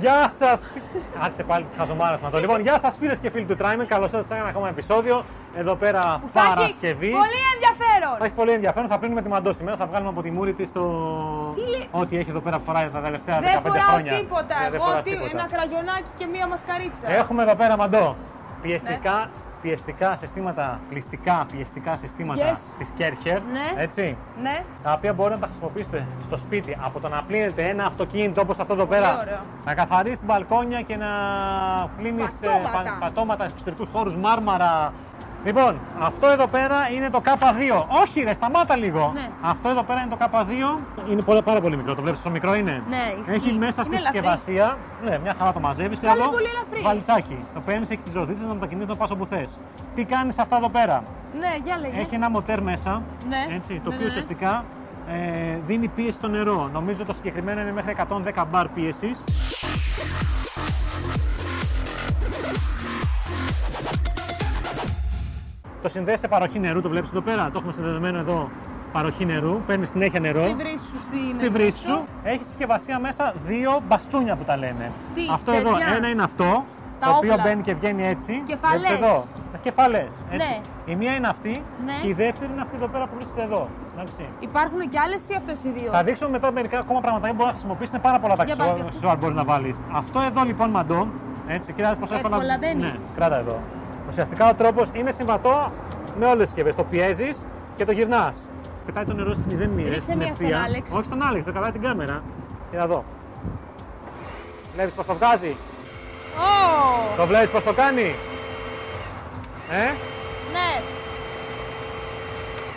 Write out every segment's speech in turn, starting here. Γεια σας! Άρχισε πάλι τις χαζομάρες με το. Λοιπόν, γεια σας φίλες και φίλοι του Trymen. Καλώς ήρθατε σε ένα ακόμα επεισόδιο. Εδώ πέρα Παρασκευή. Πολύ ενδιαφέρον! Θα έχει πολύ ενδιαφέρον. Θα πλύνουμε τη μαντό σήμερα. Θα βγάλουμε από τη μούρη της το. Ό,τι έχει εδώ πέρα που φοράει τα τελευταία 15 χρόνια. Δεν φοράω τίποτα. Εγώ ένα κραγιονάκι και μία μασκαρίτσα. Έχουμε εδώ πέρα μαντό. Πιεστικά συστήματα, κλειστικά πιεστικά συστήματα της Kärcher, έτσι, τα οποία μπορείτε να τα χρησιμοποιήσετε στο σπίτι, από το να πλύνετε ένα αυτοκίνητο όπως αυτό εδώ πέρα, να καθαρίσεις την μπαλκόνια και να πλύνεις πατώματα στους εξωτερικούς χώρους, μάρμαρα. Λοιπόν, αυτό εδώ πέρα είναι το K2. Όχι, ρε, σταμάτα λίγο. Ναι. Αυτό εδώ πέρα είναι το K2. Είναι πάρα πολύ μικρό. Το βλέπεις πόσο μικρό είναι. Ναι, έχει μέσα στη συσκευασία. Ναι, μια χαρά το μαζεύεις. Και εδώ βαλιτσάκι. Το παίρνεις, έχει τις ροδίτσες, να το κινείς να πας όπου θες. Τι κάνεις αυτά εδώ πέρα. Ναι, για λέγε. Έχει ένα μοτέρ μέσα. Ναι. Έτσι, το οποίο ουσιαστικά δίνει πίεση στο νερό. Νομίζω το συγκεκριμένο είναι μέχρι 110 μπαρ πίεσης. Το συνδέει σε παροχή νερού, το βλέπεις εδώ πέρα. Το έχουμε συνδεδεμένο εδώ παροχή νερού. Παίρνει συνέχεια νερό. Στη βρύση σου. Έχει συσκευασία μέσα δύο μπαστούνια που τα λένε. Τι, αυτό παιδιά. Εδώ, ένα είναι αυτό. Το οποίο μπαίνει και βγαίνει έτσι. Κεφαλές. Εδώ. Κεφαλές. Έτσι. Ναι. Η μία είναι αυτή και η δεύτερη είναι αυτή εδώ πέρα που βρίσκεται εδώ. Υπάρχουν και άλλες ή αυτές οι δύο. Θα δείξουμε μετά μερικά ακόμα πράγματα που μπορεί να χρησιμοποιήσει. Είναι πάρα πολλά τα αξεσουάρ μπορεί να βάλει. Αυτό εδώ λοιπόν μαντό. Έτσι, κοιτάζει πώ εύκολα. Ναι, κράτα εδώ. Ουσιαστικά ο τρόπος είναι συμβατό με όλες τις συσκευές. Το πιέζεις και το γυρνάς. Πετάει το νερό στις 0 μοίρες στην ευθεία. Όχι στον Άλεξ, θα κρατάει την κάμερα. Και να δω. Βλέπεις πως το βγάζει. Το βλέπεις πως το κάνει. Ναι.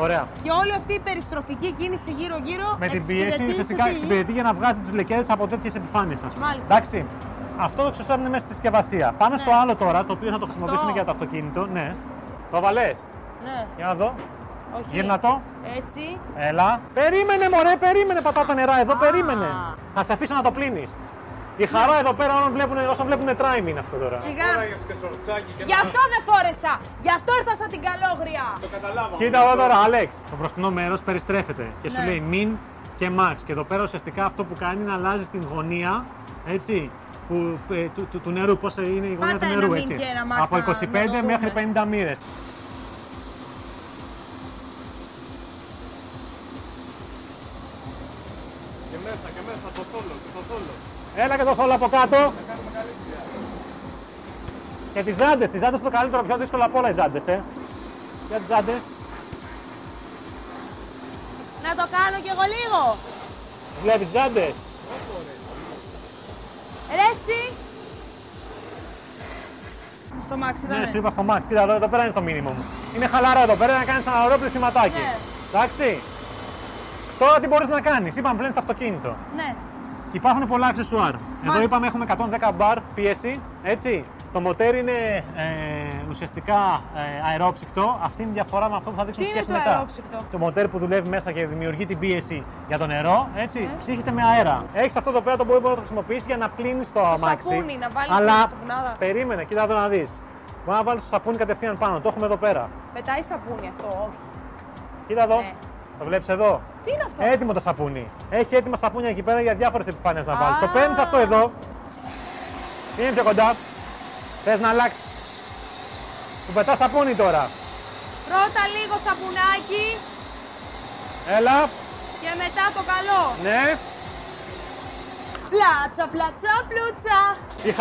Ωραία. Και όλη αυτή η περιστροφική κίνηση γύρω-γύρω. Με την πιέση ουσιαστικά εξυπηρετεί για να βγάζει τις λεκέδες από τέτοιες επιφάνειες, ας πούμε. Εντάξει. Αυτό το αξεσουάρ είναι μέσα στη συσκευασία. Πάμε στο άλλο τώρα, το οποίο θα το χρησιμοποιήσουμε για το αυτοκίνητο. Ναι. Το βαλές. Ναι. Για να δω. Όχι. Γύρνα το. Έτσι. Έλα. Περίμενε, μωρέ, περίμενε. Πατά τα νερά εδώ, περίμενε. Θα σε αφήσω να το πλύνεις. Η χαρά εδώ πέρα όσων βλέπουν Trymen είναι αυτό τώρα. Σιγά. Γι' αυτό δεν φόρεσα. Γι' αυτό ήρθα σαν την καλόγρια. Το καταλάβαμε. Κοίτα εδώ τώρα, Αλέξ. Το μπροστινό μέρος περιστρέφεται και σου λέει min και max. Και εδώ πέρα ουσιαστικά αυτό που κάνει είναι αλλάζει την γωνία. Έτσι. Του νερού, πώς είναι η γωνία του νερού, έτσι. Από 25 μέχρι 50 μοίρες. Και μέσα, το θόλο, Έλα και το θόλο από κάτω. Θα κάνουμε καλή δουλειά. Και τις ζάντες το καλύτερο, πιο δύσκολο από όλα οι ζάντες, Για τις ζάντες. Να το κάνω κι εγώ λίγο. Βλέπεις ζάντες. Έτσι. Στο μάξι ήταν. Ναι, σου είπα στο μάξι. Κοίτα εδώ πέρα είναι το μήνυμα μου. Είναι χαλαρό εδώ πέρα να κάνεις ένα ωραίο πλησιματάκι. Ναι. Εντάξει. Τώρα τι μπορείς να κάνεις. Είπαμε πλένεις το αυτοκίνητο. Ναι. Υπάρχουν πολλά αξεσουάρ. Εδώ είπαμε έχουμε 110 μπαρ πίεση. Έτσι. Το μοτέρ είναι ουσιαστικά αερόψυκτο. Αυτή είναι η διαφορά με αυτό που θα δείξουμε στις σχέσεις μετά. Το μοτέρ που δουλεύει μέσα και δημιουργεί την πίεση για το νερό, έτσι, ψύχεται με αέρα. Έχεις αυτό το πέρα το μπορεί να το χρησιμοποιήσεις για να πλύνεις το αμάξι. Σαπούνι, να βάλεις σαπουνάδα. Περίμενε, κοίτα εδώ να δεις. Μπορεί να βάλεις το σαπούνι κατευθείαν πάνω, το έχουμε εδώ πέρα. Πετάει σαπούνι αυτό, όχι. Κοίτα εδώ. Ναι. Το βλέπεις εδώ. Τι είναι αυτό. Έτοιμο το σαπούνι. Έχει έτοιμα σαπούνια εκεί πέρα για διάφορες επιφάνειες να βάλεις. Το παίρνεις αυτό εδώ. Είναι πιο κοντά. Θες να αλλάξεις. Του πετάς σαπούνι τώρα. Πρώτα λίγο σαπουνάκι. Έλα. Και μετά το καλό. Ναι. Πλάτσα, πλάτσα, πλούτσα. Η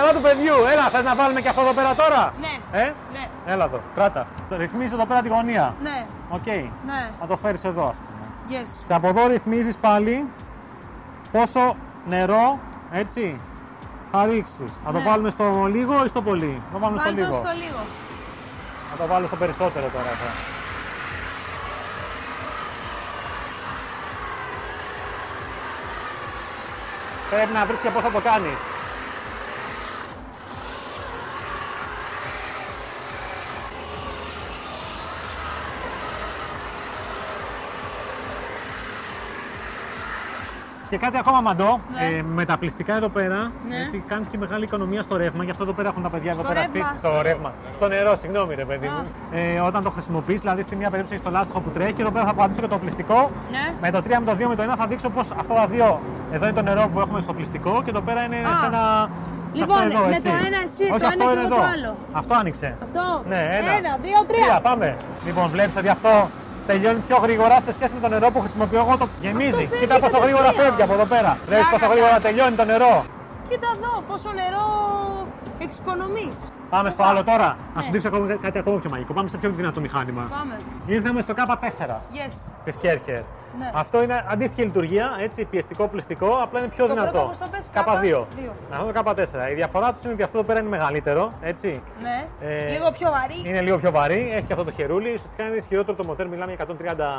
χαρά του παιδιού. Έλα, θες να βάλουμε και αυτό εδώ πέρα τώρα. Ναι. Ναι. Έλα εδώ, κράτα. Ρυθμίζεις εδώ πέρα τη γωνία. Ναι. Οκ. Ναι. Να το φέρεις εδώ, ας πούμε. Yes. Και από εδώ ρυθμίζεις πάλι πόσο νερό, έτσι. Θα ρίξεις. Θα το βάλουμε στο λίγο ή στο πολύ. Θα το βάλουμε στο λίγο. Θα το βάλω στο περισσότερο τώρα. Πρέπει να βρεις και πώς θα το κάνεις. Και κάτι ακόμα μαντό, ναι. Με τα πλυστικά εδώ πέρα, ναι. Έτσι, κάνεις και μεγάλη οικονομία στο ρεύμα, γι' αυτό εδώ πέρα έχουν τα παιδιά εδώ πέρα στήσει. Στο ρεύμα. Στο νερό, συγγνώμη ρε παιδί μου. Όταν το χρησιμοποιείς, δηλαδή στη μία περίπτωση στο λάστιχο που τρέχει, εδώ πέρα θα πατήσω και το πλυστικό. Ναι. Με το 3, με το 2, με το 1 θα δείξω πως αυτά τα δύο. Εδώ είναι το νερό που έχουμε στο πλυστικό και εδώ πέρα είναι σε ένα. Λοιπόν, αυτό εδώ, με έτσι. Το ένα εσύ, όχι, το αυτό ένα και το άλλο. Αυτό άνοιξε. Αυτό. Ναι, ένα, δύο, τρία. Πάμε. Λοιπόν, βλέπεις ότι αυτό τελειώνει πιο γρήγορα σε σχέση με το νερό που χρησιμοποιώ εγώ. Το γεμίζει. Κοίτα πόσο γρήγορα φεύγει από εδώ πέρα. Βλέπεις πόσο γρήγορα τελειώνει το νερό. Κοίτα εδώ, πόσο νερό εξοικονομείς. Πάμε στο άλλο τώρα. Ας σου δείξω κάτι ακόμα πιο μαγικό. Πάμε σε πιο δυνατό μηχάνημα. Πάμε. Ήρθαμε στο K4 της Kärcher. Αυτό είναι αντίστοιχη λειτουργία, έτσι, πιεστικό, πλυστικό, απλά είναι πιο δυνατό. K2. Αυτό το K4. Η διαφορά του είναι ότι αυτό εδώ πέρα είναι μεγαλύτερο. Έτσι. Ναι. Λίγο πιο βαρύ. Είναι λίγο πιο βαρύ, έχει και αυτό το χερούλι. Ουσιαστικά είναι ισχυρότερο το μοτέρ, μιλάμε για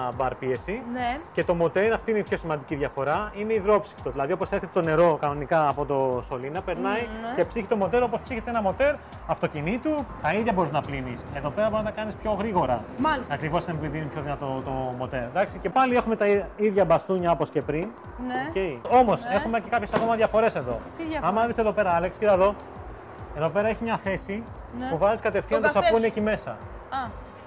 130 μπαρ πίεση. Ναι. Και το μοτέρ, αυτή είναι η πιο σημαντική διαφορά, είναι υδρόψυκτο. Δηλαδή, όπως έρχεται το νερό κανονικά από το σωλήνα, περνάει και ψύχει το μοτέρ όπως ψύχεται ένα μοτέρ. Αυτοκινήτου, τα ίδια μπορείς να πλύνεις. Εδώ πέρα μπορεί να τα κάνεις πιο γρήγορα. Μάλιστα. Ακριβώς επειδή είναι πιο δυνατό το μοτέρ. Εντάξει, και πάλι έχουμε τα ίδια μπαστούνια όπως και πριν. Ναι. Okay. Όμως έχουμε και κάποιες ακόμα διαφορές εδώ. Τι διαφορές? Άμα δεις εδώ πέρα, Άλεξ, κοίτα εδώ. Εδώ πέρα έχει μια θέση που βάζεις κατευθείαν το σαπούνι εκεί μέσα.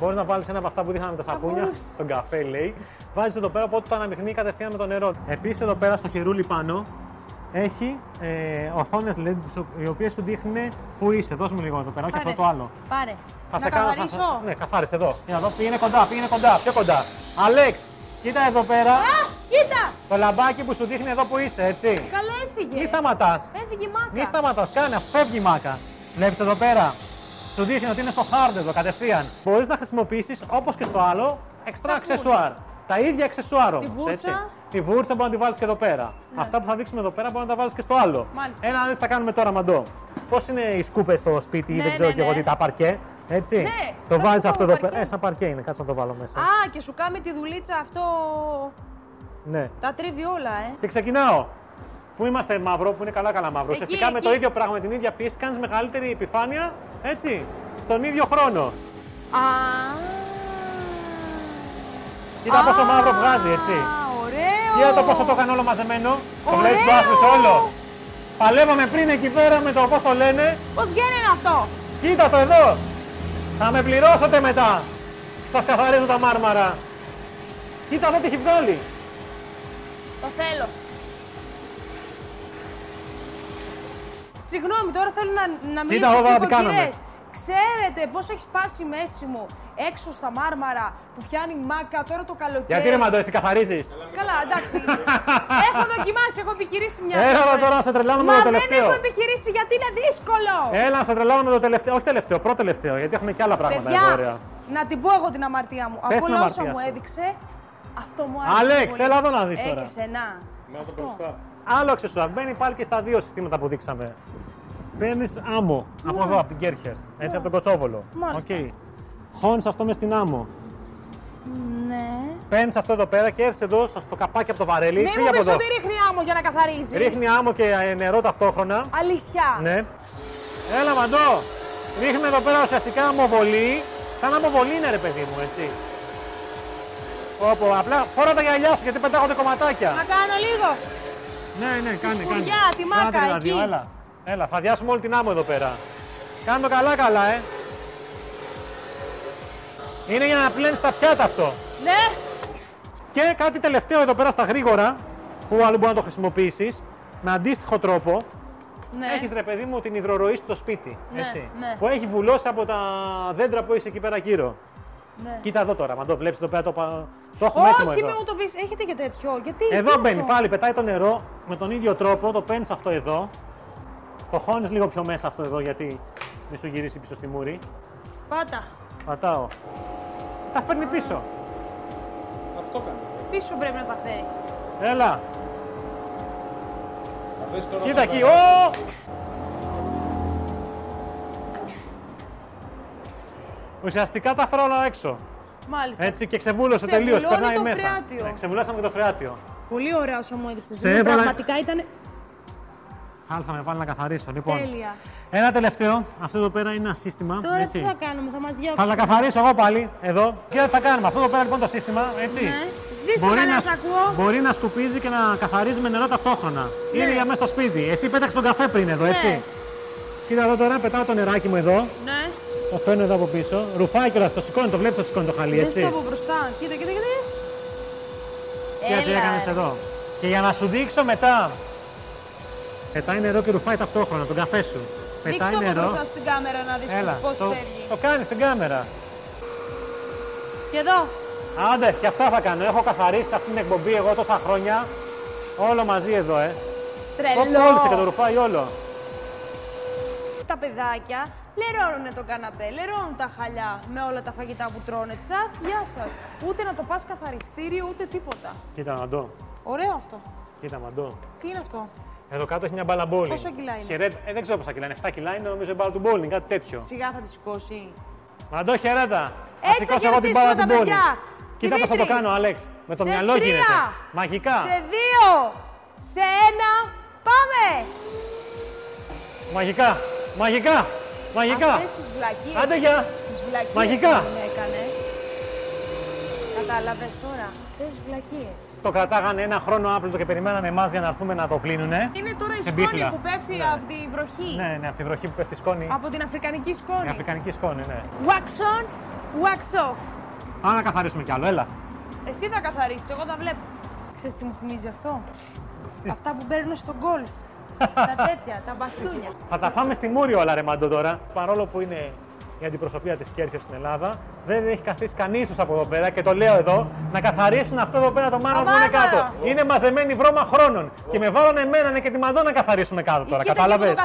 Μπορείς να βάλεις ένα από αυτά που δείχναμε τα σαπούνια, τον καφέ λέει. Βάζεις εδώ πέρα, οπότε το αναμειχνεί κατευθείαν με το νερό. Επίσης εδώ πέρα στο χερούλι πάνω. Έχει οθόνες LED οι οποίες σου δείχνουν πού είσαι. Δώσ' μου λίγο εδώ πέρα, όχι αυτό το άλλο. Πάρε. Θα σε κάνω. Ναι, καθάρισε εδώ. Για να δω, πήγαινε κοντά, πήγαινε κοντά, πιο κοντά. Αλέξ, κοίτα εδώ πέρα. Κοίτα! Το λαμπάκι που σου δείχνει εδώ που είσαι, έτσι. Καλά, έφυγε. Μη σταματάς. Έφυγε η μάκα. Μη σταματάς, κάνε, φεύγει η μάκα. Βλέπεις εδώ πέρα. Σου δείχνει ότι είναι στο hard εδώ κατευθείαν. Μπορείς να χρησιμοποιήσεις όπως και στο άλλο εξτρά αξεσουάρ. Τα ίδια αξεσουάρο. Τη βούρτσα μπορεί να τη βάλεις και εδώ πέρα. Ναι. Αυτά που θα δείξουμε εδώ πέρα μπορεί να τα βάλεις και στο άλλο. Μάλιστα. Ένα δεν θα κάνουμε τώρα, μαντό. Πώς είναι οι σκούπες στο σπίτι, ναι, δεν ξέρω και εγώ τι, τα παρκέ. Έτσι. Ναι, το βάζεις αυτό εδώ πέρα. Σαν παρκέ είναι, κάτσε να το βάλω μέσα. Α, και σου κάνει τη δουλίτσα αυτό. Ναι. Τα τρίβει όλα, Και ξεκινάω. Πού είμαστε μαύρο, που είναι καλά-καλά μαύρο. Ουσιαστικά με το ίδιο πράγμα, με την ίδια πίεση, κάνεις μεγαλύτερη επιφάνεια, έτσι, στον ίδιο χρόνο. Κοίτα πόσο μαύρο βγάζει, έτσι. Κοίτα το πόσο το είχαν όλο μαζεμένο. Ωραίο. Το βλέπεις, το άσπρος όλο. Παλεύαμε πριν εκεί πέρα με το πώς το λένε. Πώς βγαίνει αυτό. Κοίτα το εδώ. Θα με πληρώσετε μετά. Σας καθαρίζω τα μάρμαρα. Κοίτα εδώ τι έχει βγάλει. Το θέλω. Συγγνώμη, τώρα θέλω να μιλήσω λίγο, κυρίες. Ξέρετε πώς έχει σπάσει η μέση μου έξω στα μάρμαρα που πιάνει μάκα τώρα το καλοκαίρι. Γιατί ρε Μαντώ, εσύ καθαρίζεις. Καλά, εντάξει. Έχω δοκιμάσει, έχω επιχειρήσει μια φορά. Έλα τώρα να σε τρελάνω με το τελευταίο. Μα δεν έχω επιχειρήσει γιατί είναι δύσκολο. Έλα να σε τρελάνω με το τελευταίο. Όχι τελευταίο, πρώτο τελευταίο. Γιατί έχουμε και άλλα πράγματα εδώ. Να την πω εγώ την αμαρτία μου. Από όλα όσα μου έδειξε, αυτό μου άρεσε. Αλέξ, έλα εδώ να δει τώρα. Άλλο αξεσουάρ. Μπαίνει πάλι και στα δύο συστήματα που δείξαμε. Παίρνεις άμμο από εδώ, από την Kärcher, έτσι, από τον Κοτσόβολο. Χώνεις αυτό μες στην άμμο. Ναι. Παίρνεις αυτό εδώ πέρα και έρθεις εδώ στο καπάκι από το βαρέλι. Μην μου πεις ότι ρίχνει άμμο για να καθαρίζει. Ρίχνει άμμο και νερό ταυτόχρονα. Αλήθεια. Ναι. Έλα Μαντώ, ρίχνουμε εδώ πέρα ουσιαστικά αμμοβολή. Σαν αμμοβολή είναι ρε παιδί μου, έτσι. Όπου, απλά φορά τα γυαλιά σου γιατί πετάγονται κομματάκια. Να κάνω λίγο. Ναι, ναι, κάνε, κάνε. Τη μάκα εκεί. Έλα, θα αδειάσουμε όλη την άμμο εδώ πέρα. Κάνουμε καλά-καλά, Είναι για να πλένεις τα πιάτα αυτό. Ναι. Και κάτι τελευταίο εδώ πέρα στα γρήγορα, που άλλο μπορεί να το χρησιμοποιήσεις, με αντίστοιχο τρόπο. Ναι. Έχεις ρε παιδί μου την υδροροή στο σπίτι, έτσι. Ναι. Που έχει βουλώσει από τα δέντρα που είσαι εκεί πέρα γύρω. Ναι. Κοίτα εδώ τώρα, Μαντώ, βλέπεις εδώ πέρα το έχουμε έτοιμο εδώ. Όχι, μου το πεις, έχετε και τέτοιο, γιατί. Εδώ μπαίνει πάλι, πετάει το νερό με τον ίδιο τρόπο, το παίρνεις αυτό εδώ. Το χώνεις λίγο πιο μέσα αυτό εδώ γιατί μη σου γυρίσει πίσω στη μούρη. Πάτα. Πατάω. Τα φέρνει πίσω. Αυτό κάνει. Πίσω πρέπει να τα φέρει. Έλα. Κοίτα εκεί. Ουσιαστικά τα φέρα όλα έξω. Μάλιστα. Έτσι και ξεβούλωσε τελείως. Περνάει μέσα. Φρεάτιο. Ξεβουλάσαμε και το φρεάτιο. Πολύ ωραίο όσο μου έδειξες. Πραγματικά ήταν. Άρα θα με βάλει να καθαρίσω. Λοιπόν, τέλεια. Ένα τελευταίο. Αυτό εδώ πέρα είναι ένα σύστημα. Τώρα έτσι. Τι θα κάνουμε, θα μας διώξουμε. Θα τα καθαρίσω εγώ πάλι εδώ. Τι θα κάνουμε, αυτό εδώ πέρα λοιπόν το σύστημα. Έτσι. Ναι. δύσκολα να σ' ακούω. Μπορεί να σκουπίζει και να καθαρίζει με νερό ταυτόχρονα. Ναι. Είναι για μέσα στο σπίτι. Εσύ πέταξε τον καφέ πριν εδώ, ναι, έτσι. Κοίτα εδώ τώρα, πετάω το νεράκι μου εδώ. Ναι. Το φέρνω εδώ από πίσω. Ρουφάει κιόλας, το σηκώνει, το βλέπεις, το σηκώνει το χαλί, έτσι. Από μπροστά. Κοίτα, κοίτα, κοίτα. Έλα, τι έκανες εδώ. Και για να σου δείξω μετά. Πετάει νερό και ρουφάει ταυτόχρονα τον καφέ σου. Πετάει νερό. Δείξτε το μπροστά στην κάμερα να δεις. Έλα, πώς φεύγει. Το κάνει στην κάμερα. Και εδώ. Άντε, και αυτά θα κάνω. Έχω καθαρίσει αυτήν την εκπομπή εγώ τόσα χρόνια. Όλο μαζί εδώ, ε. Τρελό. Όλησε και το ρουφάει όλο. Τα παιδάκια λερώνουν τον καναπέ, λερώνουν τα χαλιά με όλα τα φαγητά που τρώνε. Τσακ, γεια σας. Ούτε να το πας καθαριστήριο, ούτε τίποτα. Κοίτα, μαντώ. Ωραίο αυτό. Κοίτα, μαντώ. Τι είναι αυτό. Εδώ κάτω έχει μια μπάλα bowling. Πόσο κιλά είναι. Χαιρέτα. Δεν ξέρω πόσα κιλά είναι. 7 κιλά είναι, νομίζω, η μπάλα του bowling, κάτι τέτοιο. Σιγά θα τη σηκώσει. Μαντώ, χαιρέτα. Έτσι θα σηκώσω εγώ την μπάλα του bowling. Κοίτα πώς θα το κάνω, Αλέξ. Με το μυαλό γίνεσαι. Μαγικά. Σε 2, σε 1, πάμε. Μαγικά. Μαγικά! Μαγικά! Αυτές τις βλακίες. Άντε για! Τις βλακίες. Μαγικά! Έκανες. Κατάλαβες τώρα. Αυτές τις βλακίες. Το κρατάγανε ένα χρόνο άπλυτο και περιμένανε εμάς για να έρθουμε να το πλύνουνε. Είναι τώρα η σκόνη πίχλα που πέφτει, ναι, από τη βροχή. Ναι, ναι, από τη βροχή που πέφτει η σκόνη. Από την αφρικανική σκόνη. Η αφρικανική σκόνη, ναι. Wax on, wax off. Άρα να καθαρίσουμε κι άλλο, έλα. Εσύ θα καθαρίσεις, εγώ τα βλέπω. Ξέρεις τι μου θυμίζει αυτό. Αυτά που παίρνουν στον γκολφ. Τα τέτοια, τα μπαστούνια. Θα τα φάμε στη Μούριο, αλλά ρε Μαντώ τώρα. Παρόλο που είναι η αντιπροσωπεία της Κέρχερ στην Ελλάδα, δεν έχει καθίσει κανείς τους από εδώ πέρα και το λέω εδώ να καθαρίσουν αυτό εδώ πέρα το μάνα που είναι κάτω. Είναι μαζεμένη βρώμα χρόνων. Και με βάλανε εμένα και τη Μαντώ να καθαρίσουμε κάτω τώρα. Κατάλαβες.